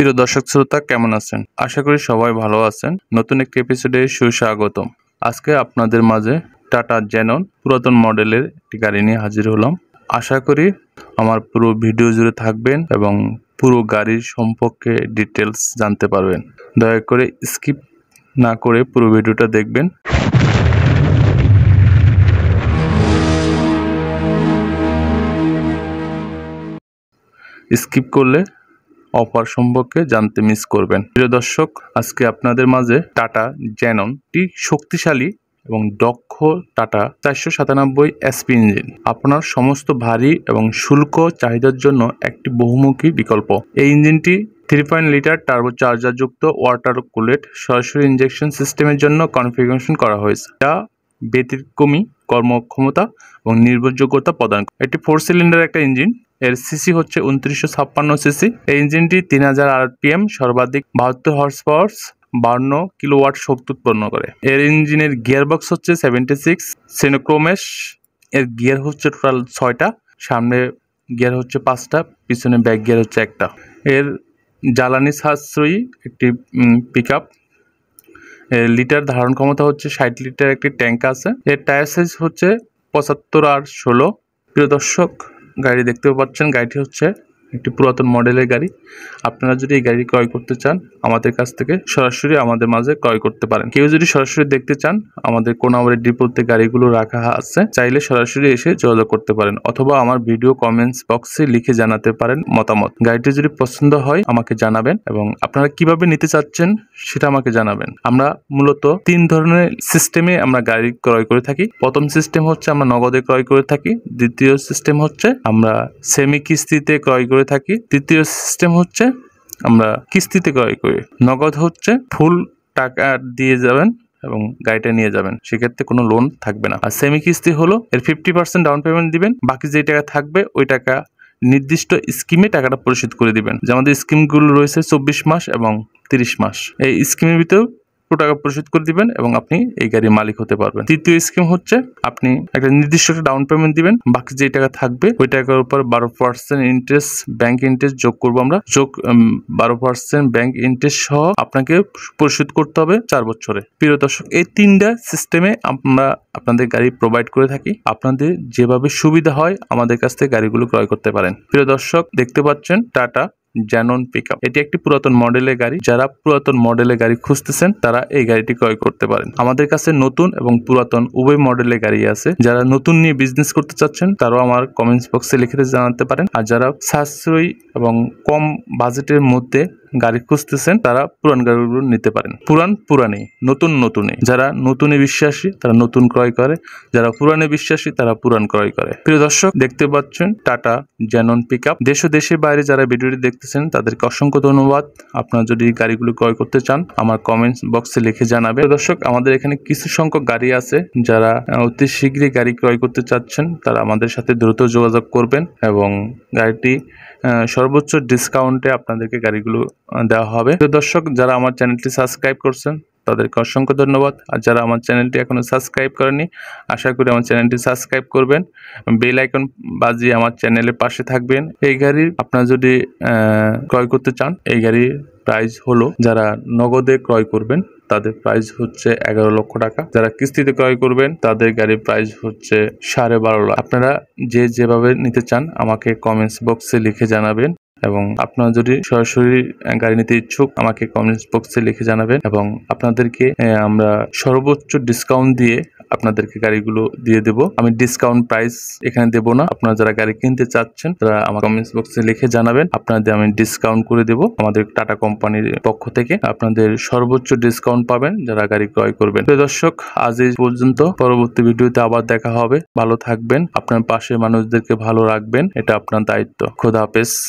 প্রিয় দর্শক শ্রোতা, কেমন আছেন? আশা করি সবাই ভালো আছেন। নতুন একটি এপিসোডে সুস্বাগতম। আজকে আপনাদের মাঝে টাটা জেনন পুরাতন মডেলের একটি গাড়ি নিয়ে হাজির হলাম। আশা করি আমার পুরো ভিডিও জুড়ে থাকবেন এবং পুরো গাড়ির সম্পর্কে ডিটেলস জানতে পারবেন। দয়া করে স্কিপ না করে পুরো ভিডিওটা দেখবেন। স্কিপ করলে অফার সম্পর্কে জানতে মিস করবেন। প্রিয় দর্শক, আজকে আপনাদের মাঝে টাটা জেনন টি শক্তিশালী এবং দক্ষ টাটা 497 SP ইঞ্জিন আপনার সমস্ত ভারী এবং শুল্ক চাহিদার জন্য একটি বহুমুখী বিকল্প। এই ইঞ্জিনটি 3.0 লিটার টার্বোচার্জারযুক্ত ওয়াটার কুলেড সরাসরি ইঞ্জেকশন সিস্টেমের জন্য কনফিগারেশন করা হয়েছে, যা ব্যতিক্রমী কর্মক্ষমতা এবং নির্ভরযোগ্যতা প্রদান করে। এটি 4 সিলিন্ডার একটা ইঞ্জিন। এর সিসি হচ্ছে 2956 সিসি। এই ইঞ্জিনটি 3000 RPM, সর্বাধিক 72 হর্স পাওয়ার, 52 কিলোওয়াট শক্তি উৎপন্ন করে। এর ইঞ্জিনের গিয়ারবক্স হচ্ছে 76 সেনোক্রোমেশ। এর গিয়ার হচ্ছে টোটাল 6টা, সামনে গিয়ার হচ্ছে 5টা, পিছনে ব্যাক গিয়ার হচ্ছে 1টা। এর জ্বালানি সাশ্রয়ী একটি পিক আপ। এর লিটার ধারণ ক্ষমতা হচ্ছে 60 লিটার একটি ট্যাঙ্ক আছে। এর টায়ার সাইজ হচ্ছে 75 আর 16। প্রিয় দর্শক, গাড়ি দেখতে পাচ্ছেন, গাড়িটি হচ্ছে একটি পুরাতন মডেলের গাড়ি। আপনারা যদি এই গাড়ি ক্রয় করতে চান, আমাদের কাছ থেকে সরাসরি আমাদের মাঝে ক্রয় করতে পারেন। কেউ যদি সরাসরি দেখতে চান, আমাদের কোনাবাড়ির ডিপোতে গাড়িগুলো রাখা আছে, চাইলে সরাসরি এসে যোগাযোগ করতে পারেন, অথবা আমার ভিডিও কমেন্টস বক্সে লিখে জানাতে পারেন মতামত। গাড়িটি যদি পছন্দ হয় আমাকে জানাবেন, এবং আপনারা কিভাবে নিতে চাচ্ছেন সেটা আমাকে জানাবেন। আমরা মূলত 3 ধরনের সিস্টেমে আমরা গাড়ি ক্রয় করে থাকি। প্রথম সিস্টেম হচ্ছে আমরা নগদে ক্রয় করে থাকি, দ্বিতীয় সিস্টেম হচ্ছে আমরা সেমি কিস্তিতে ক্রয় করে থাকি, তৃতীয় সিস্টেম হচ্ছে আমরা কিস্তিতে ক্রয় করি। নগদ হচ্ছে ফুল টাকা দিয়ে যাবেন এবং গাড়িটা নিয়ে যাবেন, সেক্ষেত্রে কোনো লোন থাকবে না। আর সেমি কিস্তি হলো এর 50% ডাউন পেমেন্ট দিবেন, বাকি যে টাকা থাকবে ওই টাকা নির্দিষ্ট স্কিমে টাকাটা পরিশোধ করে দিবেন। যে আমাদের স্কিমগুলো রয়েছে 24 মাস এবং 30 মাস, এই স্কিমের ভিতরে পুরো টাকা পরিশোধ করে দিবেন এবং আপনি এই গাড়ির মালিক হতে পারবেন। তৃতীয় স্কিম হচ্ছে আপনি একটা নির্দিষ্ট ডাউন পেমেন্ট দিবেন, বাকি যে টাকা থাকবে ওই টাকার উপর 12% ইন্টারেস্ট, ব্যাংক ইন্টারেস্ট যোগ করবো আমরা, যোগ 12% ব্যাংক ইন্টারেস্ট সহ আপনাকে পরিশোধ করতে হবে 4 বছরে। প্রিয় দর্শক, এই 3টা সিস্টেমে আমরা আপনাদের গাড়ি প্রোভাইড করে থাকি। আপনাদের যেভাবে সুবিধা হয় আমাদের কাছ থেকে গাড়িগুলো ক্রয় করতে পারেন। প্রিয় দর্শক, দেখতে পাচ্ছেন টাটা জেনন পিকআপ, এটি একটি পুরাতন মডেলের গাড়ি। যারা পুরাতন মডেলের গাড়ি খুঁজতেছেন তারা এই গাড়িটি ক্রয় করতে পারেন। আমাদের কাছে নতুন এবং পুরাতন উভয় মডেলের গাড়ি আছে। যারা নতুন নিয়ে বিজনেস করতে চাচ্ছেন তারাও আমার কমেন্টস বক্সে লিখে জানাতে পারেন। আর যারা সাশ্রয়ী এবং কম বাজেটের মধ্যে গাড়ি খুঁজতেছেন তারা পুরান গাড়িগুলো নিতে পারেন। পুরানে, নতুনে। যারা নতুনে বিশ্বাসী তারা নতুন ক্রয় করে, যারা পুরানে বিশ্বাসী তারা পুরান ক্রয় করে। প্রিয় দর্শক, দেখতে পাচ্ছেন টাটা জেনন পিকআপ। দেশ ও দেশের বাইরে যারা ভিডিওটি দেখতেছেন তাদেরকে অসংখ্য ধন্যবাদ। আপনারা যদি গাড়িগুলো ক্রয় করতে চান আমার কমেন্টস বক্সে লিখে জানাবেন। দর্শক, আমাদের এখানে কিছু সংখ্যক গাড়ি আছে। যারা অতি শীঘ্রই গাড়ি ক্রয় করতে চাচ্ছেন তারা আমাদের সাথে দ্রুত যোগাযোগ করবেন, এবং গাড়িটি সর্বোচ্চ ডিসকাউন্টে আপনাদেরকে গাড়িগুলো দেওয়া হবে। প্রিয় দর্শক, যারা আমার চ্যানেলটি সাবস্ক্রাইব করছেন তাদেরকে অসংখ্য ধন্যবাদ। আর যারা আমার চ্যানেলটি এখনো সাবস্ক্রাইব করেনি, আশা করি আমার চ্যানেলটি সাবস্ক্রাইব করবেন, বেল আইকন বাজিয়ে আমার চ্যানেলের পাশে থাকবেন। এই গাড়ি আপনারা যদি ক্রয় করতে চান, এই গাড়ির প্রাইস হলো, যারা নগদে ক্রয় করবেন তাদের প্রাইস হচ্ছে 11 লক্ষ টাকা, যারা কিস্তিতে ক্রয় করবেন তাদের গাড়ির প্রাইস হচ্ছে 12.5 লাখ। আপনারা যেভাবে নিতে চান আমাকে কমেন্টস বক্সে লিখে জানাবেন, এবং আপনারা যদি সরাসরি গাড়ি নিতে ইচ্ছুক আমাকে কমেন্টস বক্সে লিখে জানাবেন, এবং আপনাদেরকে আমরা সর্বোচ্চ ডিসকাউন্ট দিয়ে আপনাদেরকে গাড়িগুলো দিয়ে দেব। আমি ডিসকাউন্ট প্রাইস এখানে দেব না। আপনারা যারা গাড়ি কিনতে চাচ্ছেন তারা আমার কমেন্টস বক্সে লিখে জানাবেন, আপনাদের আমি ডিসকাউন্ট করে দেব। আমাদের টাটা কোম্পানির পক্ষ থেকে আপনাদের সর্বোচ্চ ডিসকাউন্ট পাবেন যারা গাড়ি ক্রয় করবেন। প্রিয় দর্শক, আজ এই পর্যন্ত। পরবর্তী ভিডিওতে আবার দেখা হবে। ভালো থাকবেন, আপনার পাশের মানুষদেরকে ভালো রাখবেন, এটা আপনার দায়িত্ব। খোদা হাফেজ।